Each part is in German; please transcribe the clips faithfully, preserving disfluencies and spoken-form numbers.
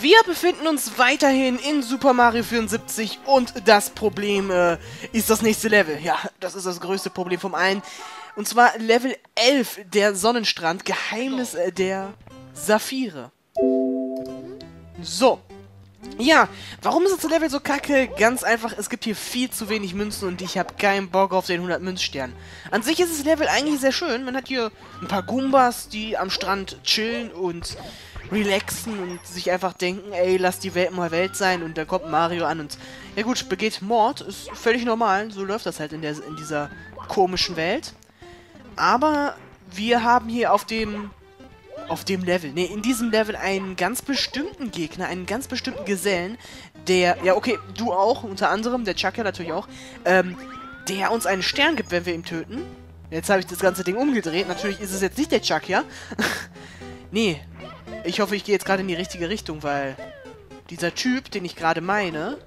Wir befinden uns weiterhin in Super Mario vierundsiebzig und das Problem äh, ist das nächste Level. Ja, das ist das größte Problem vom allen. Und zwar Level elf, der Sonnenstrand, Geheimnis äh, der Saphire. So. Ja, warum ist das Level so kacke? Ganz einfach, es gibt hier viel zu wenig Münzen und ich habe keinen Bock auf den hundert Münzstern. An sich ist das Level eigentlich sehr schön. Man hat hier ein paar Goombas, die am Strand chillen und relaxen und sich einfach denken, ey, lass die Welt mal Welt sein, und dann kommt Mario an und, ja gut, begeht Mord, ist völlig normal, so läuft das halt in, der, in dieser komischen Welt. Aber wir haben hier auf dem, auf dem Level, ne, in diesem Level einen ganz bestimmten Gegner, einen ganz bestimmten Gesellen, der, ja okay, du auch, unter anderem, der Chaka natürlich auch, ähm, der uns einen Stern gibt, wenn wir ihn töten. Jetzt habe ich das ganze Ding umgedreht, natürlich ist es jetzt nicht der Chaka. Nee. Ich hoffe, ich gehe jetzt gerade in die richtige Richtung, weil dieser Typ, den ich gerade meine...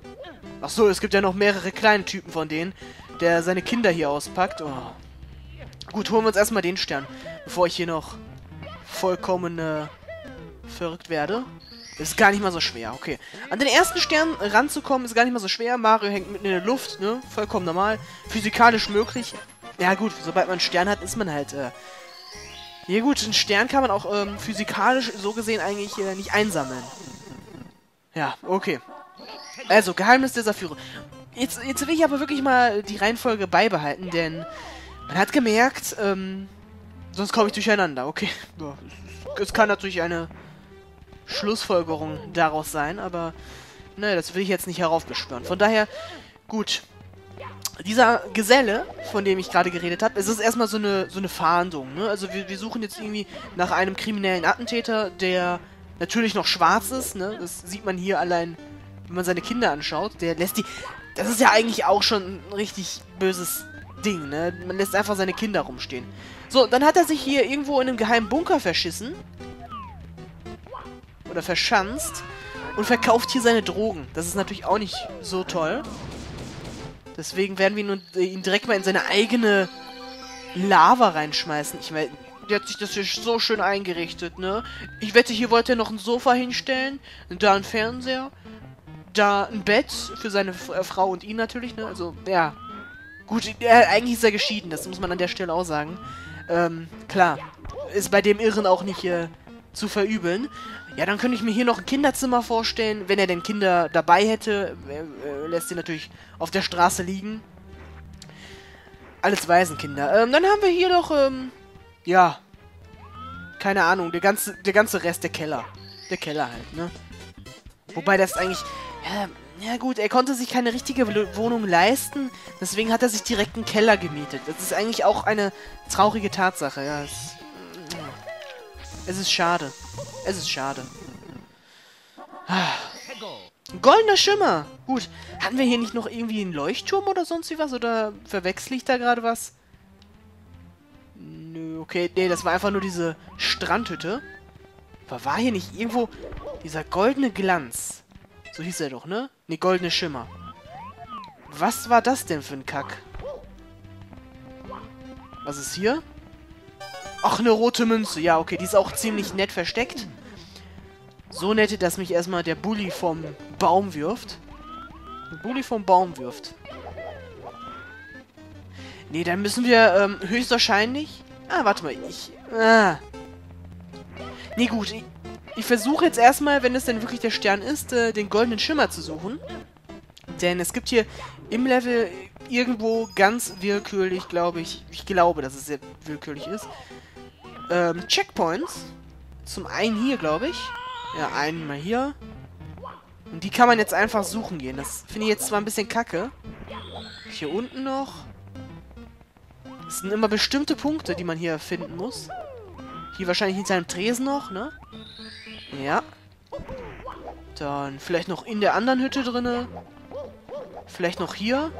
Ach so, es gibt ja noch mehrere kleine Typen von denen, der seine Kinder hier auspackt. Oh. Gut, holen wir uns erstmal den Stern, bevor ich hier noch vollkommen äh, verrückt werde. Ist gar nicht mal so schwer, okay. An den ersten Stern ranzukommen ist gar nicht mal so schwer. Mario hängt mitten in der Luft, ne? Vollkommen normal. Physikalisch möglich. Ja gut, sobald man einen Stern hat, ist man halt... Äh, Ja gut, einen Stern kann man auch ähm, physikalisch so gesehen eigentlich äh, nicht einsammeln. Ja, okay. Also, Geheimnis der Saphire. Jetzt, jetzt will ich aber wirklich mal die Reihenfolge beibehalten, denn man hat gemerkt, ähm, sonst komme ich durcheinander, okay. Ja, es, es kann natürlich eine Schlussfolgerung daraus sein, aber naja, das will ich jetzt nicht heraufbeschwören. Von daher, gut. Dieser Geselle, von dem ich gerade geredet habe, es ist erstmal so eine, so eine Fahndung, ne? Also wir, wir suchen jetzt irgendwie nach einem kriminellen Attentäter, der natürlich noch schwarz ist, ne? Das sieht man hier allein, wenn man seine Kinder anschaut. Der lässt die... Das ist ja eigentlich auch schon ein richtig böses Ding, ne? Man lässt einfach seine Kinder rumstehen. So, dann hat er sich hier irgendwo in einem geheimen Bunker verschissen. Oder verschanzt. Und verkauft hier seine Drogen. Das ist natürlich auch nicht so toll. Deswegen werden wir ihn, ihn direkt mal in seine eigene Lava reinschmeißen. Ich meine, der hat sich das hier so schön eingerichtet, ne? Ich wette, hier wollte er noch ein Sofa hinstellen, da ein Fernseher, da ein Bett für seine äh, Frau und ihn natürlich, ne? Also, ja. Gut, äh, eigentlich ist er geschieden, das muss man an der Stelle auch sagen. Ähm, klar. Ist bei dem Irren auch nicht äh, zu verübeln. Ja, dann könnte ich mir hier noch ein Kinderzimmer vorstellen. Wenn er denn Kinder dabei hätte, äh, äh, lässt sie natürlich auf der Straße liegen. Alles Waisenkinder. Ähm, dann haben wir hier noch, ähm, ja, keine Ahnung, der ganze, der ganze Rest, der Keller. Der Keller halt, ne? Wobei das eigentlich, ja, ja gut, er konnte sich keine richtige Wohnung leisten, deswegen hat er sich direkt einen Keller gemietet. Das ist eigentlich auch eine traurige Tatsache, ja, das, es ist schade. Es ist schade. Ah. Goldener Schimmer. Gut. Hatten wir hier nicht noch irgendwie einen Leuchtturm oder sonst wie was? Oder verwechsel ich da gerade was? Nö, okay. Nee, das war einfach nur diese Strandhütte. Aber war hier nicht irgendwo dieser goldene Glanz? So hieß er doch, ne? Ne, goldene Schimmer. Was war das denn für ein Kack? Was ist hier? Ach, eine rote Münze. Ja, okay, die ist auch ziemlich nett versteckt. So nett, dass mich erstmal der Bulli vom Baum wirft. Der Bulli vom Baum wirft. Nee, dann müssen wir ähm, höchstwahrscheinlich... Ah, warte mal, ich... Ah. Nee, gut, ich, ich versuche jetzt erstmal, wenn es denn wirklich der Stern ist, äh, den goldenen Schimmer zu suchen. Denn es gibt hier im Level irgendwo ganz willkürlich, glaube ich... Ich glaube, dass es sehr willkürlich ist. Ähm, Checkpoints. Zum einen hier, glaube ich. Ja, einmal hier. Und die kann man jetzt einfach suchen gehen. Das finde ich jetzt zwar ein bisschen kacke. Hier unten noch. Es sind immer bestimmte Punkte, die man hier finden muss. Hier wahrscheinlich hinter einem Tresen noch, ne? Ja. Dann vielleicht noch in der anderen Hütte drinne. Vielleicht noch hier.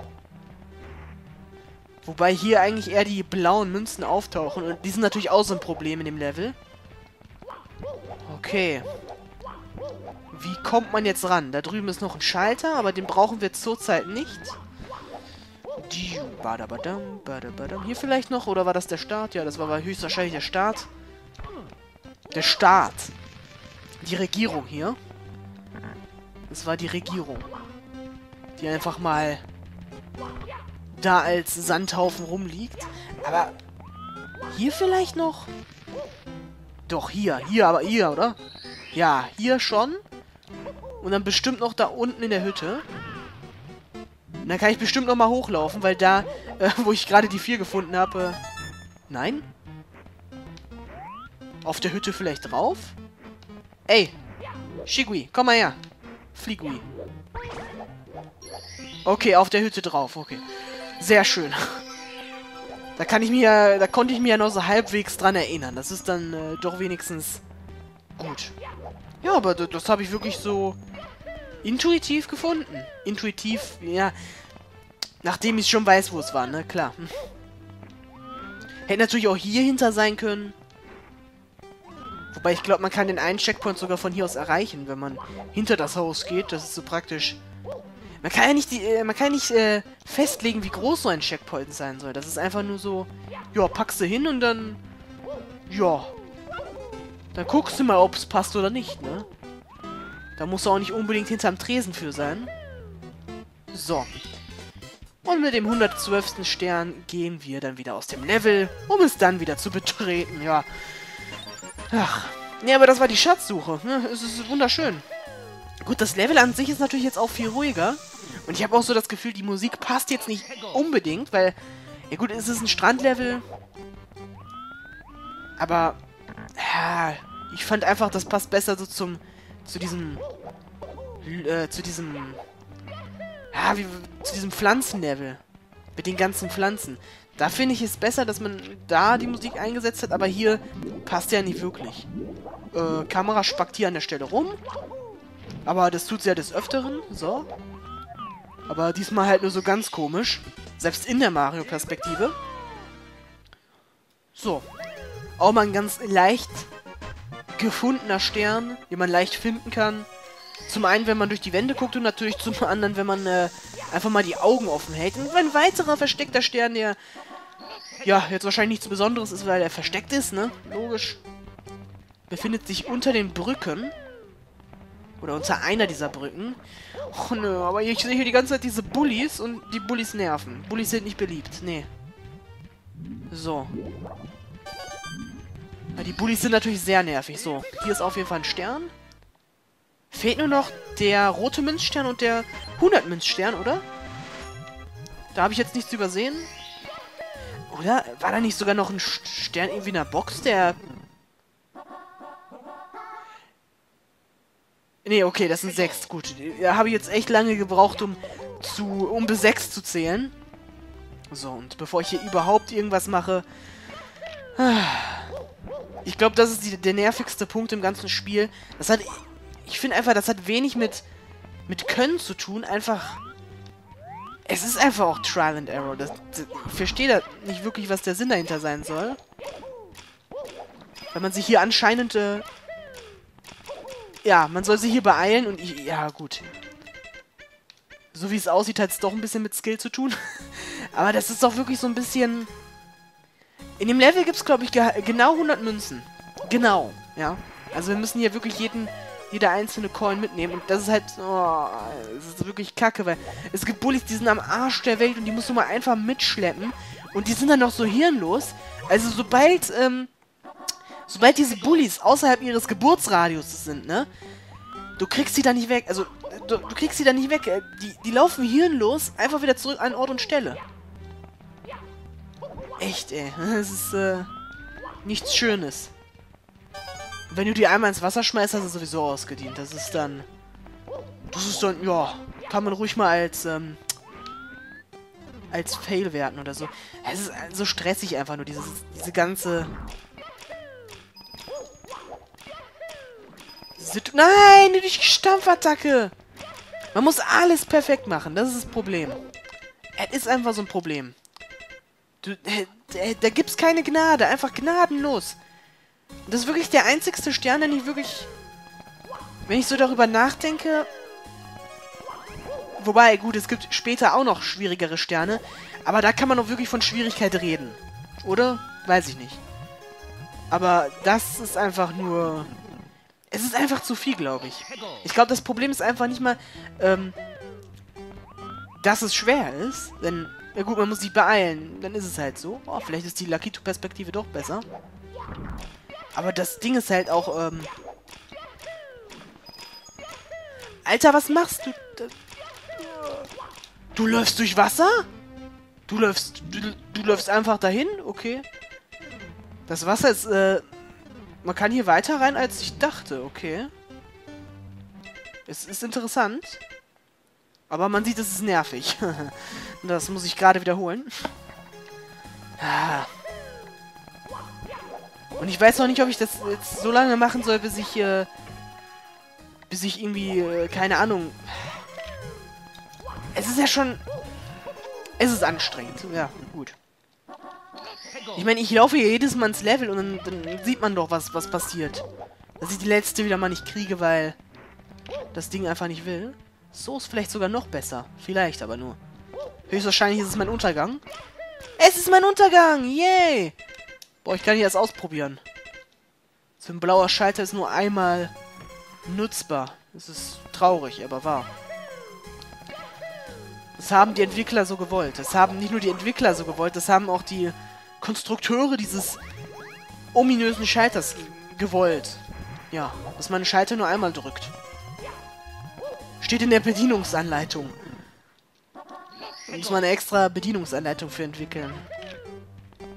Wobei hier eigentlich eher die blauen Münzen auftauchen. Und die sind natürlich auch so ein Problem in dem Level. Okay. Wie kommt man jetzt ran? Da drüben ist noch ein Schalter, aber den brauchen wir zurzeit nicht. Badabadam, badabadam. Hier vielleicht noch? Oder war das der Start? Ja, das war höchstwahrscheinlich der Start. Der Start. Die Regierung hier. Es war die Regierung, die einfach mal da als Sandhaufen rumliegt. Aber hier vielleicht noch? Doch, hier. Hier, aber hier, oder? Ja, hier schon. Und dann bestimmt noch da unten in der Hütte. Und dann kann ich bestimmt noch mal hochlaufen, weil da, äh, wo ich gerade die vier gefunden habe... Äh, nein? Auf der Hütte vielleicht drauf? Ey! Shigui, komm mal her! Fliegui. Okay, auf der Hütte drauf, okay. Sehr schön. Da kann ich mir, da konnte ich mir ja noch so halbwegs dran erinnern. Das ist dann äh, doch wenigstens gut. Ja, aber das, das habe ich wirklich so intuitiv gefunden. Intuitiv, ja. Nachdem ich schon weiß, wo es war, ne? Klar. Hm. Hätte natürlich auch hier hinter sein können. Wobei ich glaube, man kann den einen Checkpoint sogar von hier aus erreichen, wenn man hinter das Haus geht. Das ist so praktisch. Man kann ja nicht, die, äh, man kann nicht äh, festlegen, wie groß so ein Checkpoint sein soll. Das ist einfach nur so, ja, packst du hin und dann, ja, dann guckst du mal, ob es passt oder nicht, ne? Da musst du auch nicht unbedingt hinterm Tresen für sein. So. Und mit dem hundertzwölften Stern gehen wir dann wieder aus dem Level, um es dann wieder zu betreten, ja. Ach. Nee, aber das war die Schatzsuche, ne? Es ist wunderschön. Gut, das Level an sich ist natürlich jetzt auch viel ruhiger. Und ich habe auch so das Gefühl, die Musik passt jetzt nicht unbedingt, weil... Ja gut, es ist ein Strandlevel. Aber... Ja, ich fand einfach, das passt besser so zum... Zu diesem... Äh, zu diesem... Ja, wie, zu diesem Pflanzenlevel. Mit den ganzen Pflanzen. Da finde ich es besser, dass man da die Musik eingesetzt hat, aber hier passt ja nicht wirklich. Äh, Kamera spackt hier an der Stelle rum. Aber das tut sie ja des Öfteren, so. Aber diesmal halt nur so ganz komisch. Selbst in der Mario-Perspektive. So. Auch mal ein ganz leicht gefundener Stern, den man leicht finden kann. Zum einen, wenn man durch die Wände guckt und natürlich zum anderen, wenn man äh, einfach mal die Augen offen hält. Und ein weiterer versteckter Stern, der ja jetzt wahrscheinlich nichts Besonderes ist, weil er versteckt ist, ne? Logisch. Befindet sich unter den Brücken. Oder unter einer dieser Brücken. Och nö, aber ich sehe hier die ganze Zeit diese Bullies und die Bullies nerven. Bullies sind nicht beliebt, nee. So. Ja, die Bullies sind natürlich sehr nervig. So, hier ist auf jeden Fall ein Stern. Fehlt nur noch der rote Münzstern und der hundert Münzstern, oder? Da habe ich jetzt nichts übersehen. Oder? War da nicht sogar noch ein Stern irgendwie in der Box, der... Nee, okay, das sind sechs. Gut, da habe ich jetzt echt lange gebraucht, um, zu, um bis sechs zu zählen. So, und bevor ich hier überhaupt irgendwas mache... Ich glaube, das ist die, der nervigste Punkt im ganzen Spiel. Das hat... Ich finde einfach, das hat wenig mit, mit Können zu tun. Einfach... Es ist einfach auch Trial and Error. Das, das, ich verstehe da nicht wirklich, was der Sinn dahinter sein soll. Weil man sich hier anscheinend... Äh, Ja, man soll sich hier beeilen und ich... Ja, gut. So wie es aussieht, hat es doch ein bisschen mit Skill zu tun. Aber das ist doch wirklich so ein bisschen... In dem Level gibt es, glaube ich, ge genau hundert Münzen. Genau, ja. Also wir müssen hier wirklich jeden... Jeder einzelne Coin mitnehmen. Und das ist halt... Oh, das ist wirklich kacke, weil... Es gibt Bullies, die sind am Arsch der Welt und die musst du mal einfach mitschleppen. Und die sind dann noch so hirnlos. Also sobald, ähm... Sobald diese Bullies außerhalb ihres Geburtsradius sind, ne? Du kriegst sie da nicht weg. Also, du, du kriegst sie da nicht weg. Die, die laufen hirnlos einfach wieder zurück an Ort und Stelle. Echt, ey. Das ist, äh, nichts Schönes. Wenn du die einmal ins Wasser schmeißt, hast du sowieso ausgedient. Das ist dann... Das ist dann, ja... Kann man ruhig mal als, ähm... als Fail werten oder so. Es ist so stressig einfach nur, dieses, diese ganze... Nein, die Stampfattacke! Man muss alles perfekt machen, das ist das Problem. Es ist einfach so ein Problem. Du, da, da gibt's keine Gnade, einfach gnadenlos. Das ist wirklich der einzigste Stern, den ich wirklich... Wenn ich so darüber nachdenke... Wobei, gut, es gibt später auch noch schwierigere Sterne, aber da kann man doch wirklich von Schwierigkeit reden. Oder? Weiß ich nicht. Aber das ist einfach nur... Es ist einfach zu viel, glaube ich. Ich glaube, das Problem ist einfach nicht mal, ähm, dass es schwer ist. Denn, ja gut, man muss sich beeilen. Dann ist es halt so. Oh, vielleicht ist die Lakitu-Perspektive doch besser. Aber das Ding ist halt auch, ähm... Alter, was machst du? Du läufst durch Wasser? Du läufst... Du, du läufst einfach dahin? Okay. Das Wasser ist, äh... Man kann hier weiter rein, als ich dachte. Okay. Es ist interessant. Aber man sieht, es ist nervig. Das muss ich gerade wiederholen. Ah... Und ich weiß noch nicht, ob ich das jetzt so lange machen soll, bis ich, äh, bis ich irgendwie, äh, keine Ahnung. Es ist ja schon... Es ist anstrengend. Ja, gut. Ich meine, ich laufe hier jedes Mal ins Level und dann, dann sieht man doch, was, was passiert. Dass ich die letzte wieder mal nicht kriege, weil das Ding einfach nicht will. So ist vielleicht sogar noch besser. Vielleicht, aber nur. Höchstwahrscheinlich ist es mein Untergang. Es ist mein Untergang! Yay! Boah, ich kann hier das ausprobieren. So ein blauer Schalter ist nur einmal nutzbar. Das ist traurig, aber wahr. Das haben die Entwickler so gewollt. Das haben nicht nur die Entwickler so gewollt, das haben auch die Konstrukteure dieses ominösen Schalters gewollt. Ja, dass man einen Schalter nur einmal drückt. Steht in der Bedienungsanleitung. Da muss man eine extra Bedienungsanleitung für entwickeln.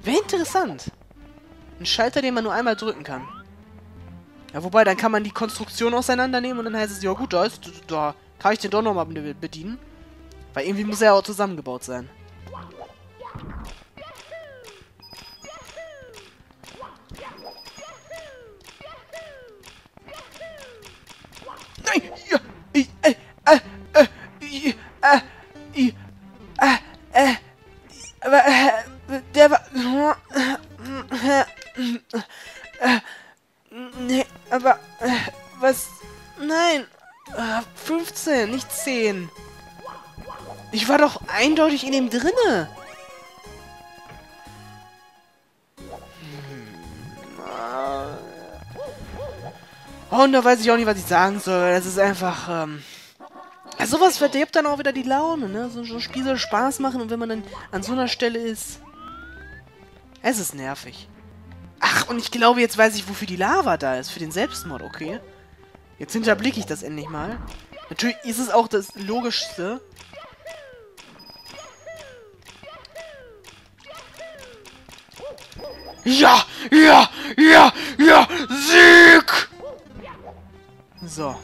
Wäre interessant. Ein Schalter, den man nur einmal drücken kann. Ja, wobei, dann kann man die Konstruktion auseinandernehmen und dann heißt es, ja gut, da, ist, da kann ich den doch nochmal bedienen. Weil irgendwie muss er ja auch zusammengebaut sein. Nein! Ja! Ich, äh, äh, äh, ich, äh, ich, äh, äh, aber, äh, der war... Nee, aber... Was? Nein! fünfzehn, nicht zehn. Ich war doch eindeutig in dem drinne. Und da weiß ich auch nicht, was ich sagen soll. Das ist einfach... Ähm sowas verdirbt dann auch wieder die Laune, ne? So ein Spiel soll Spaß machen und wenn man dann an so einer Stelle ist... Es ist nervig. Ach, und ich glaube, jetzt weiß ich, wofür die Lava da ist. Für den Selbstmord, okay. Jetzt hinterblicke ich das endlich mal. Natürlich ist es auch das Logischste. Ja, ja, ja, ja, Sieg! So.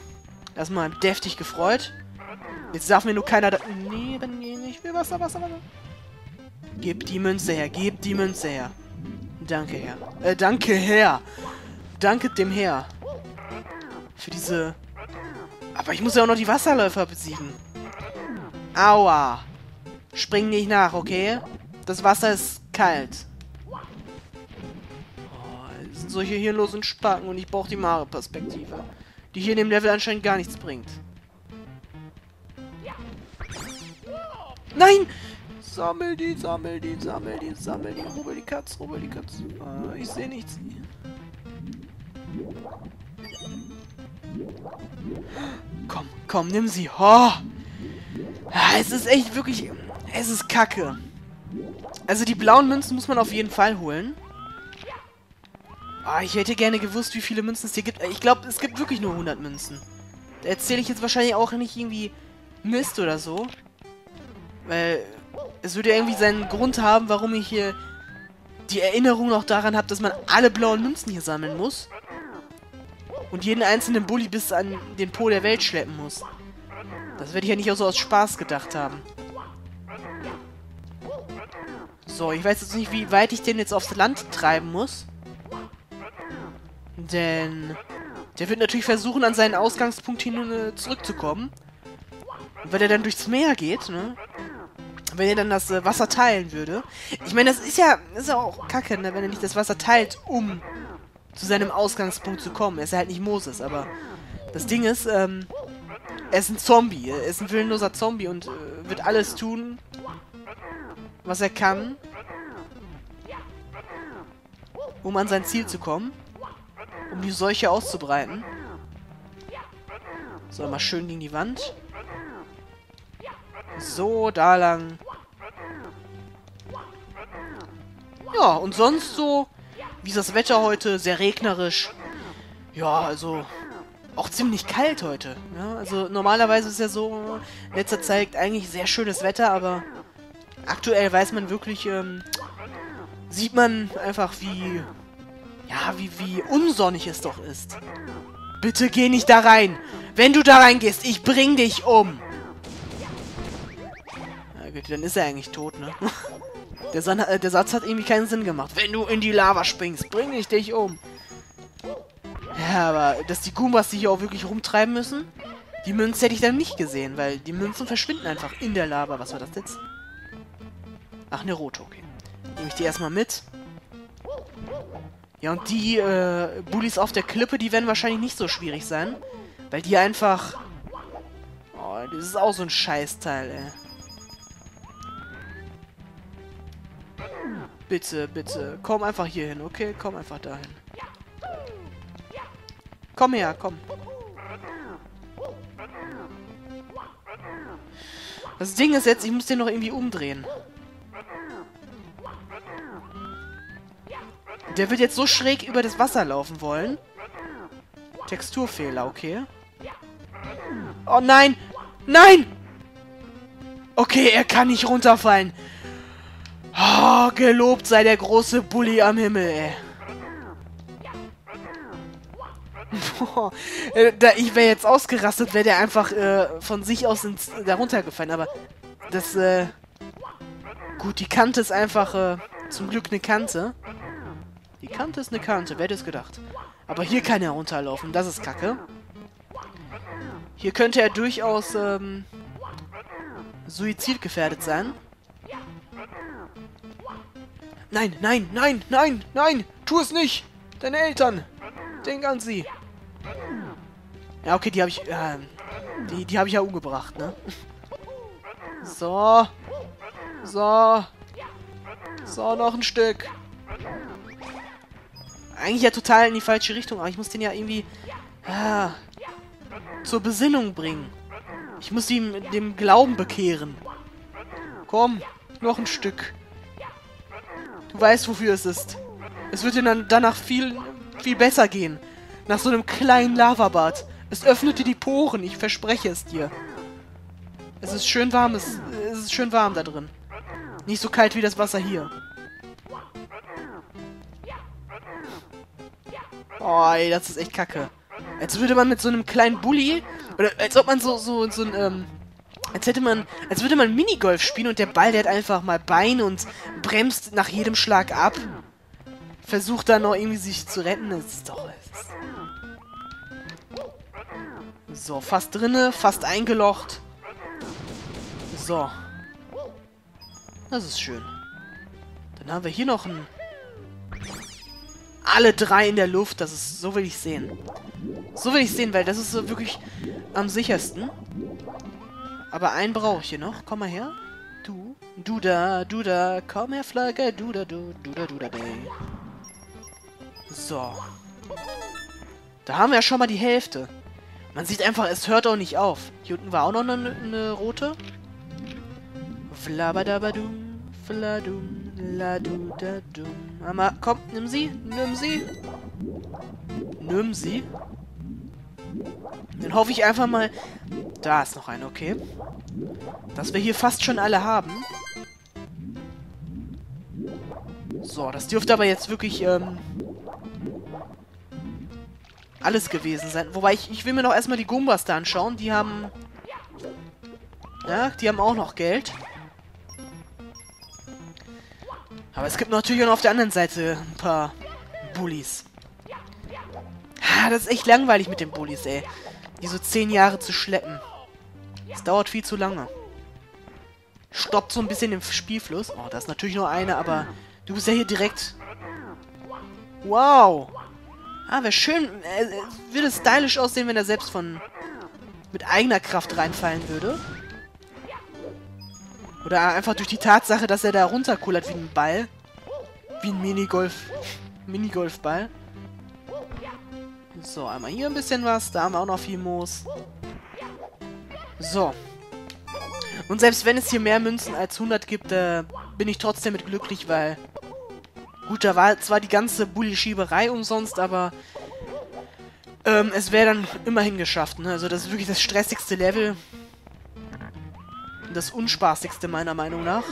Erstmal deftig gefreut. Jetzt darf mir nur keiner da... Nee, nee, ich will Wasser, Wasser, Wasser. Gib die Münze her, gib die Münze her. Danke, Herr. Äh, danke, Herr. Danke dem Herr. Für diese... Aber ich muss ja auch noch die Wasserläufer besiegen. Aua. Spring nicht nach, okay? Das Wasser ist kalt. Oh, es sind solche hirnlosen und Spacken und ich brauche die Mario-Perspektive. Die hier in dem Level anscheinend gar nichts bringt. Nein! Sammel die, sammel die, sammel die, sammel die, rubbel die Katze, rubbel die Katze. Ah, ich sehe nichts. Komm, komm, nimm sie. Oh. Es ist echt wirklich... Es ist kacke. Also die blauen Münzen muss man auf jeden Fall holen. Ah, ich hätte gerne gewusst, wie viele Münzen es hier gibt. Ich glaube, es gibt wirklich nur hundert Münzen. Da erzähle ich jetzt wahrscheinlich auch nicht irgendwie Mist oder so. Weil es würde ja irgendwie seinen Grund haben, warum ich hier die Erinnerung noch daran habe, dass man alle blauen Münzen hier sammeln muss. Und jeden einzelnen Bulli bis an den Pol der Welt schleppen muss. Das werde ich ja nicht auch so aus Spaß gedacht haben. So, ich weiß jetzt nicht, wie weit ich den jetzt aufs Land treiben muss. Denn der wird natürlich versuchen, an seinen Ausgangspunkt hin zurückzukommen. Und wenn er dann durchs Meer geht, ne? Wenn er dann das äh, Wasser teilen würde. Ich meine, das ist ja, das ist ja auch kacke, ne? Wenn er nicht das Wasser teilt, um zu seinem Ausgangspunkt zu kommen. Er ist ja halt nicht Moses, aber das Ding ist, ähm, er ist ein Zombie. Er ist ein willenloser Zombie und äh, wird alles tun, was er kann, um an sein Ziel zu kommen. Um die Seuche auszubreiten. So, mal schön gegen die Wand. So, da lang. Ja, und sonst so, wie das Wetter heute, sehr regnerisch. Ja, also auch ziemlich kalt heute. Ja, also normalerweise ist ja so, in letzter Zeit eigentlich sehr schönes Wetter, aber aktuell weiß man wirklich, ähm, sieht man einfach, wie, ja, wie, wie unsonnig es doch ist. Bitte geh nicht da rein. Wenn du da reingehst, ich bring dich um. Na gut, dann ist er eigentlich tot, ne? Der, San äh, der Satz hat irgendwie keinen Sinn gemacht. Wenn du in die Lava springst, bring ich dich um. Ja, aber dass die Goombas sich hier auch wirklich rumtreiben müssen, die Münze hätte ich dann nicht gesehen, weil die Münzen verschwinden einfach in der Lava. Was war das jetzt? Ach, eine rote, okay. Nehme ich die erstmal mit. Ja, und die äh, Bullies auf der Klippe, die werden wahrscheinlich nicht so schwierig sein, weil die einfach... Oh, das ist auch so ein Scheißteil, ey. Bitte, bitte. Komm einfach hier hin, okay? Komm einfach dahin. Komm her, komm. Das Ding ist jetzt, ich muss den noch irgendwie umdrehen. Der wird jetzt so schräg über das Wasser laufen wollen. Texturfehler, okay. Oh nein! Nein! Okay, er kann nicht runterfallen. Oh, gelobt sei der große Bulli am Himmel, ey. Boah, äh, da, ich wäre jetzt ausgerastet, wäre der einfach äh, von sich aus ins, da runtergefallen. Aber das, äh... Gut, die Kante ist einfach, äh, zum Glück eine Kante. Die Kante ist eine Kante, wer hätte es gedacht. Aber hier kann er runterlaufen, das ist kacke. Hier könnte er durchaus, ähm... suizidgefährdet sein. Nein, nein, nein, nein, nein! Tu es nicht! Deine Eltern! Denk an sie! Ja, okay, die habe ich... Äh, die die habe ich ja umgebracht, ne? So. So. So, noch ein Stück. Eigentlich ja total in die falsche Richtung, aber ich muss den ja irgendwie... Ah, zur Besinnung bringen. Ich muss ihn dem Glauben bekehren. Komm, noch ein Stück. Du weißt, wofür es ist. Es wird dir dann danach viel, viel besser gehen. Nach so einem kleinen Lavabad. Es öffnet dir die Poren, ich verspreche es dir. Es ist schön warm, es, es ist schön warm da drin. Nicht so kalt wie das Wasser hier. Oh, ey, das ist echt kacke. Als würde man mit so einem kleinen Bulli, oder als ob man so, so, so ein, ähm, als hätte man, als würde man Minigolf spielen und der Ball, der hat einfach mal Bein und bremst nach jedem Schlag ab. Versucht dann noch irgendwie sich zu retten. Das ist doch... Das ist so, fast drinne, fast eingelocht. So. Das ist schön. Dann haben wir hier noch ein... Alle drei in der Luft, das ist... So will ich sehen. So will ich sehen, weil das ist so wirklich am sichersten. Aber einen brauche ich hier noch. Komm mal her. Du. Du da, du da. Komm her, Flagge. Du da, du. Du da, du da, day. So. Da haben wir ja schon mal die Hälfte. Man sieht einfach, es hört auch nicht auf. Hier unten war auch noch eine, eine rote. Flabadabadum, fladum, ladudadum. Mama, komm, nimm sie, nimm sie. Nimm sie. Dann hoffe ich einfach mal... Da ist noch eine, okay. Dass wir hier fast schon alle haben. So, das dürfte aber jetzt wirklich, ähm... alles gewesen sein. Wobei, ich, ich will mir noch erstmal die Goombas da anschauen. Die haben... Ja, die haben auch noch Geld. Aber es gibt natürlich auch noch auf der anderen Seite ein paar Bullies. Ha, das ist echt langweilig mit den Bullies, ey. Die so zehn Jahre zu schleppen. Das dauert viel zu lange. Stoppt so ein bisschen den Spielfluss. Oh, da ist natürlich nur eine, aber du bist ja hier direkt... Wow! Ah, wäre schön... Äh, würde stylisch aussehen, wenn er selbst von... mit eigener Kraft reinfallen würde. Oder einfach durch die Tatsache, dass er da runterkullert wie ein Ball. Wie ein Minigolf... Minigolfball. So, einmal hier ein bisschen was. Da haben wir auch noch viel Moos. So. Und selbst wenn es hier mehr Münzen als hundert gibt, äh, bin ich trotzdem mit glücklich, weil... Gut, da war zwar die ganze Bulli-Schieberei umsonst, aber... Ähm, es wäre dann immerhin geschafft, ne? Also das ist wirklich das stressigste Level. Das unspaßigste meiner Meinung nach.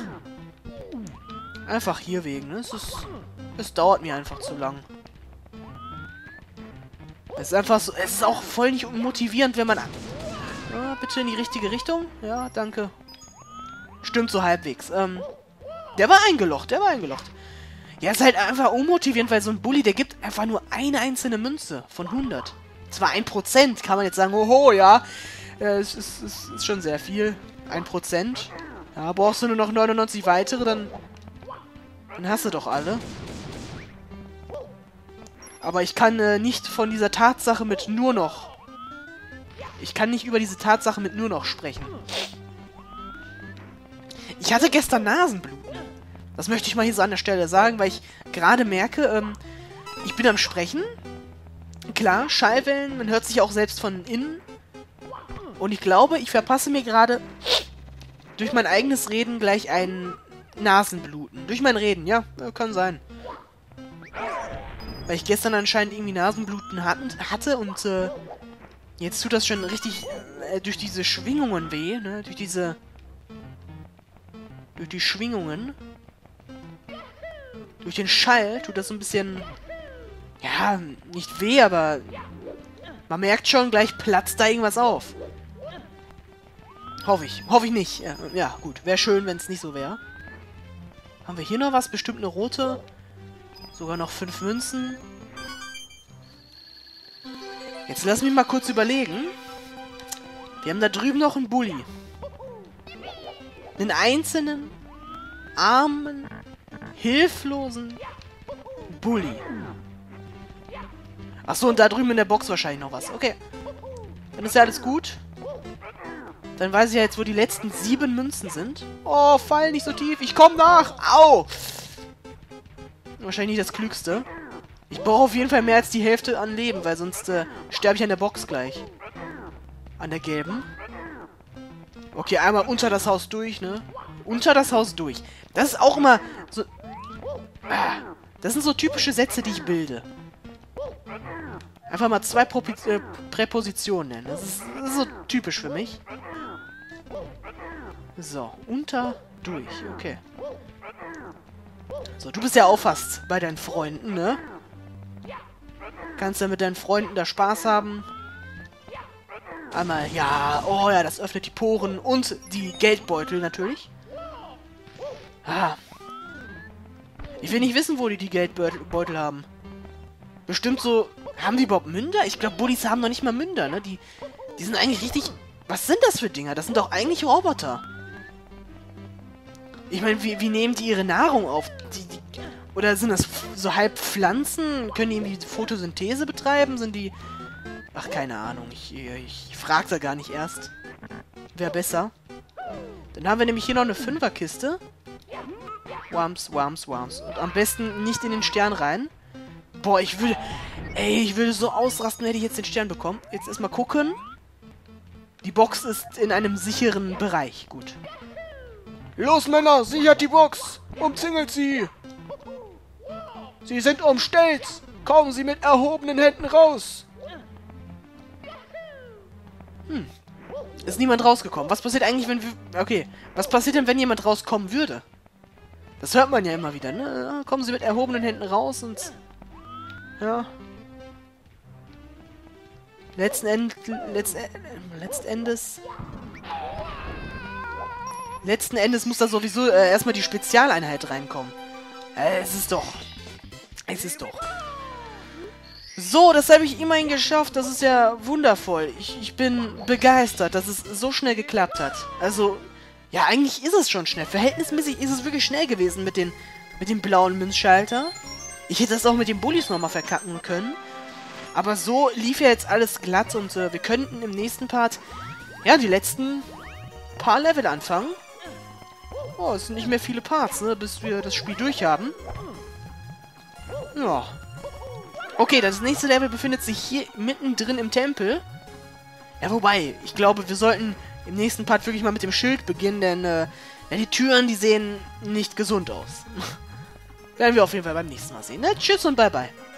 Einfach hier wegen, ne? Es ist... Es dauert mir einfach zu lang. Es ist einfach so... Es ist auch voll nicht motivierend, wenn man... Ja, bitte in die richtige Richtung. Ja, danke. Stimmt so halbwegs. Ähm, der war eingelocht, der war eingelocht. Ja, ist halt einfach unmotivierend, weil so ein Bulli, der gibt einfach nur eine einzelne Münze von hundert. Zwar ein Prozent, kann man jetzt sagen, oho, ja. Äh, es ist, ist, ist schon sehr viel. ein Prozent. Ja, brauchst du nur noch neunundneunzig weitere, dann... Dann hast du doch alle. Aber ich kann äh, nicht von dieser Tatsache mit nur noch... Ich kann nicht über diese Tatsache mit nur noch sprechen. Ich hatte gestern Nasenbluten. Das möchte ich mal hier so an der Stelle sagen, weil ich gerade merke, ähm, ich bin am Sprechen. Klar, Schallwellen, man hört sich auch selbst von innen. Und ich glaube, ich verpasse mir gerade durch mein eigenes Reden gleich einen... Nasenbluten. Durch mein Reden, ja. Kann sein. Weil ich gestern anscheinend irgendwie Nasenbluten hatte und äh, jetzt tut das schon richtig äh, durch diese Schwingungen weh, ne? Durch diese... Durch die Schwingungen. Durch den Schall tut das so ein bisschen... Ja, nicht weh, aber... Man merkt schon, gleich platzt da irgendwas auf. Hoffe ich. Hoffe ich nicht. Ja, ja gut. Wäre schön, wenn es nicht so wäre. Haben wir hier noch was? Bestimmt eine rote. Sogar noch fünf Münzen. Jetzt lass mich mal kurz überlegen. Wir haben da drüben noch einen Bulli. Einen einzelnen, armen, hilflosen Bulli. Achso, und da drüben in der Box wahrscheinlich noch was. Okay. Dann ist ja alles gut. Dann weiß ich ja jetzt, wo die letzten sieben Münzen sind. Oh, fall nicht so tief. Ich komme nach. Au! Wahrscheinlich nicht das Klügste. Ich brauche auf jeden Fall mehr als die Hälfte an Leben, weil sonst äh, sterbe ich an der Box gleich. An der gelben. Okay, einmal unter das Haus durch, ne? Unter das Haus durch. Das ist auch immer so... Ah, das sind so typische Sätze, die ich bilde. Einfach mal zwei Propi äh, Präpositionen nennen. Das ist, das ist so typisch für mich. So, unter, durch, okay. So, du bist ja auch fast bei deinen Freunden, ne? Kannst ja mit deinen Freunden da Spaß haben. Einmal, ja, oh ja, das öffnet die Poren und die Geldbeutel natürlich. Ah. Ich will nicht wissen, wo die die Geldbeutel haben. Bestimmt so, haben die überhaupt Münder? Ich glaube, Bullis haben noch nicht mal Münder, ne? Die, die sind eigentlich richtig... Was sind das für Dinger? Das sind doch eigentlich Roboter. Ich meine, wie, wie nehmen die ihre Nahrung auf? Die, die, oder sind das so halb Pflanzen? Können die irgendwie Photosynthese betreiben? Sind die... Ach, keine Ahnung. Ich, ich, ich frag da gar nicht erst. Wäre besser. Dann haben wir nämlich hier noch eine Fünferkiste. Wams, wams, wams. Und am besten nicht in den Stern rein. Boah, ich würde... Ey, ich würde so ausrasten, hätte ich jetzt den Stern bekommen. Jetzt erstmal gucken... Die Box ist in einem sicheren Bereich. Gut. Los, Männer! Sichert die Box! Umzingelt sie! Sie sind umstellt! Kommen Sie mit erhobenen Händen raus! Hm. Ist niemand rausgekommen. Was passiert eigentlich, wenn wir... Okay. Was passiert denn, wenn jemand rauskommen würde? Das hört man ja immer wieder, ne? Kommen Sie mit erhobenen Händen raus und... Ja... Letzten, End, letzten, letzten Endes... Letzten Endes muss da sowieso äh, erstmal die Spezialeinheit reinkommen. Äh, es ist doch... Es ist doch... So, das habe ich immerhin geschafft. Das ist ja wundervoll. Ich, ich bin begeistert, dass es so schnell geklappt hat. Also, ja, eigentlich ist es schon schnell. Verhältnismäßig ist es wirklich schnell gewesen mit, den, mit dem blauen Münzschalter. Ich hätte das auch mit den Bullis nochmal verkacken können. Aber so lief ja jetzt alles glatt und äh, wir könnten im nächsten Part, ja, die letzten paar Level anfangen. Oh, es sind nicht mehr viele Parts, ne, bis wir das Spiel durch haben. Ja. Okay, das nächste Level befindet sich hier mittendrin im Tempel. Ja, wobei, ich glaube, wir sollten im nächsten Part wirklich mal mit dem Schild beginnen, denn äh, ja, die Türen, die sehen nicht gesund aus. Werden wir auf jeden Fall beim nächsten Mal sehen, ne? Tschüss und bye bye.